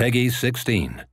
Peggy 16.